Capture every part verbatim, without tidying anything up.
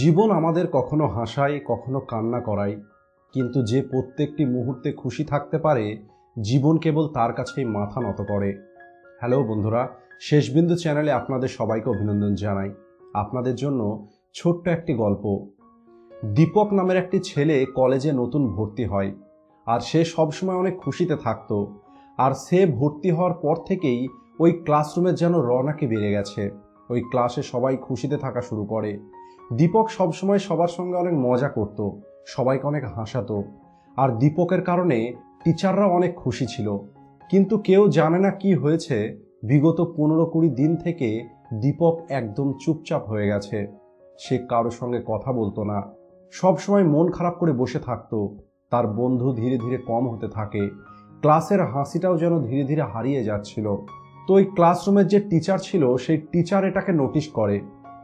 জীবন আমাদের কখনো হাসায় কখনো কান্না করায়, কিন্তু যে প্রত্যেকটি মুহূর্তে খুশি থাকতে পারে জীবন কেবল তার কাছেই মাথা নত করে। হ্যালো বন্ধুরা, শেষবিন্দু চ্যানেলে আপনাদের সবাইকে অভিনন্দন জানাই। আপনাদের জন্য ছোট্ট একটি গল্প। দীপক নামের একটি ছেলে কলেজে নতুন ভর্তি হয়, আর সে সবসময় অনেক খুশিতে থাকত। আর সে ভর্তি হওয়ার পর থেকেই ওই ক্লাসরুমের যেন রওনাকে বেড়ে গেছে। ওই ক্লাসে সবাই খুশিতে থাকা শুরু করে। দীপক সবসময় সবার সঙ্গে অনেক মজা করত, সবাইকে অনেক হাসাতো, আর দীপকের কারণে টিচাররা অনেক খুশি ছিল। কিন্তু কেউ জানে না কি হয়েছে, বিগত পনেরো কুড়ি দিন থেকে দীপক একদম চুপচাপ হয়ে গেছে। সে কারোর সঙ্গে কথা বলতো না, সবসময় মন খারাপ করে বসে থাকতো। তার বন্ধু ধীরে ধীরে কম হতে থাকে, ক্লাসের হাসিটাও যেন ধীরে ধীরে হারিয়ে যাচ্ছিল। তো ওই ক্লাসরুমের যে টিচার ছিল, সেই টিচার এটাকে নোটিশ করে,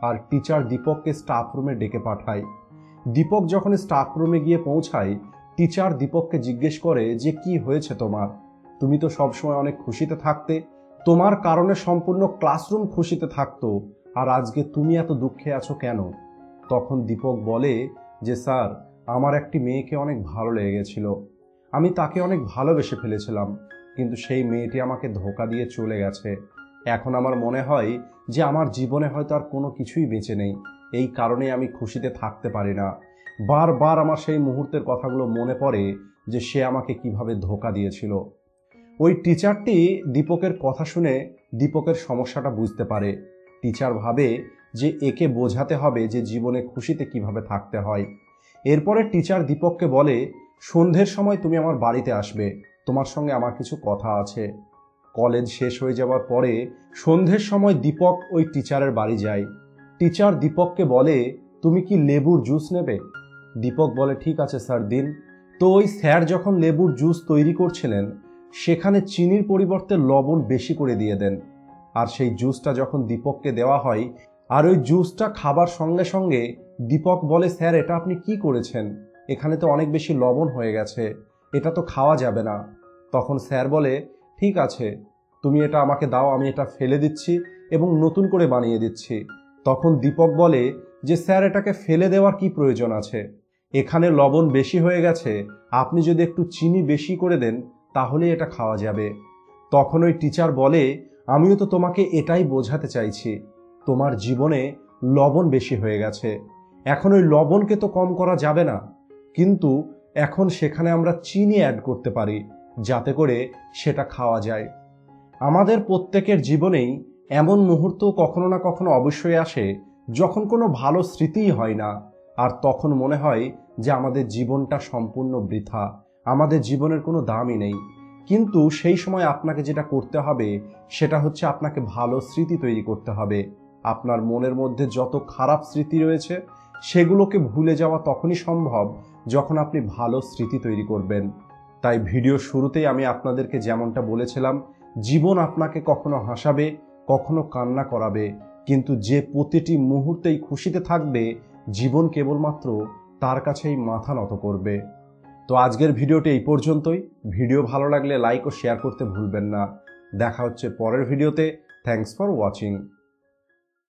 আর টিচার দীপককে স্টাফ রুমে ডেকে পাঠায়। দীপক যখন স্টাফ রুমে গিয়ে পৌঁছায়, টিচার দীপককে জিজ্ঞেস করে যে কি হয়েছে তোমার, তুমি তো সবসময় অনেক খুশিতে থাকতে, তোমার কারণে সম্পূর্ণ ক্লাসরুম খুশিতে থাকতো, আর আজকে তুমি এত দুঃখে আছো কেন? তখন দীপক বলে যে স্যার, আমার একটি মেয়েকে অনেক ভালো লেগে গেছিল, আমি তাকে অনেক ভালোবেসে ফেলেছিলাম, কিন্তু সেই মেয়েটি আমাকে ধোকা দিয়ে চলে গেছে। এখন আমার মনে হয় যে আমার জীবনে হয়তো আর কোনো কিছুই বেঁচে নেই, এই কারণে আমি খুশিতে থাকতে পারি না। বারবার আমার সেই মুহূর্তের কথাগুলো মনে পড়ে যে সে আমাকে কিভাবে ধোকা দিয়েছিল। ওই টিচারটি দীপকের কথা শুনে দীপকের সমস্যাটা বুঝতে পারে। টিচার ভাবে যে একে বোঝাতে হবে যে জীবনে খুশিতে কিভাবে থাকতে হয়। এরপরে টিচার দীপককে বলে, সন্ধ্যের সময় তুমি আমার বাড়িতে আসবে, তোমার সঙ্গে আমার কিছু কথা আছে। কলেজ শেষ হয়ে যাওয়ার পরে সন্ধ্যের সময় দীপক ওই টিচারের বাড়ি যায়। টিচার দীপককে বলে, তুমি কি লেবুর জুস নেবে? দীপক বলে, ঠিক আছে স্যার দিন। তো ওই স্যার যখন লেবুর জুস তৈরি করছিলেন, সেখানে চিনির পরিবর্তে লবণ বেশি করে দিয়ে দেন। আর সেই জুসটা যখন দীপককে দেওয়া হয়, আর ওই জুসটা খাবার সঙ্গে সঙ্গে দীপক বলে, স্যার এটা আপনি কি করেছেন? এখানে তো অনেক বেশি লবণ হয়ে গেছে, এটা তো খাওয়া যাবে না। তখন স্যার বলে, ঠিক আছে তুমি এটা আমাকে দাও, আমি এটা ফেলে দিচ্ছি এবং নতুন করে বানিয়ে দিচ্ছি। তখন দীপক বলে যে স্যার, এটাকে ফেলে দেওয়ার কি প্রয়োজন আছে? এখানে লবণ বেশি হয়ে গেছে, আপনি যদি একটু চিনি বেশি করে দেন তাহলে এটা খাওয়া যাবে। তখন ওই টিচার বলে, আমিও তো তোমাকে এটাই বোঝাতে চাইছি, তোমার জীবনে লবণ বেশি হয়ে গেছে, এখন ওই লবণকে তো কম করা যাবে না, কিন্তু এখন সেখানে আমরা চিনি অ্যাড করতে পারি যাতে করে সেটা খাওয়া যায়। আমাদের প্রত্যেকের জীবনেই এমন মুহূর্ত কখনো না কখনো অবশ্যই আসে যখন কোনো ভালো স্মৃতিই হয় না, আর তখন মনে হয় যে আমাদের জীবনটা সম্পূর্ণ বৃথা, আমাদের জীবনের কোনো দামই নেই। কিন্তু সেই সময় আপনাকে যেটা করতে হবে সেটা হচ্ছে আপনাকে ভালো স্মৃতি তৈরি করতে হবে। আপনার মনের মধ্যে যত খারাপ স্মৃতি রয়েছে সেগুলোকে ভুলে যাওয়া তখনই সম্ভব যখন আপনি ভালো স্মৃতি তৈরি করবেন। তাই ভিডিও শুরুতেই আমি আপনাদেরকে যেমনটা বলেছিলাম, জীবন আপনাকে কখনো হাসাবে কখনো কান্না করাবে, কিন্তু যে প্রতিটি মুহূর্তেই খুশিতে থাকবে জীবন কেবলমাত্র তার কাছেই মাথা নত করবে। তো আজকের ভিডিওটি এই পর্যন্তই। ভিডিও ভালো লাগলে লাইক ও শেয়ার করতে ভুলবেন না। দেখা হচ্ছে পরের ভিডিওতে। Thanks for watching.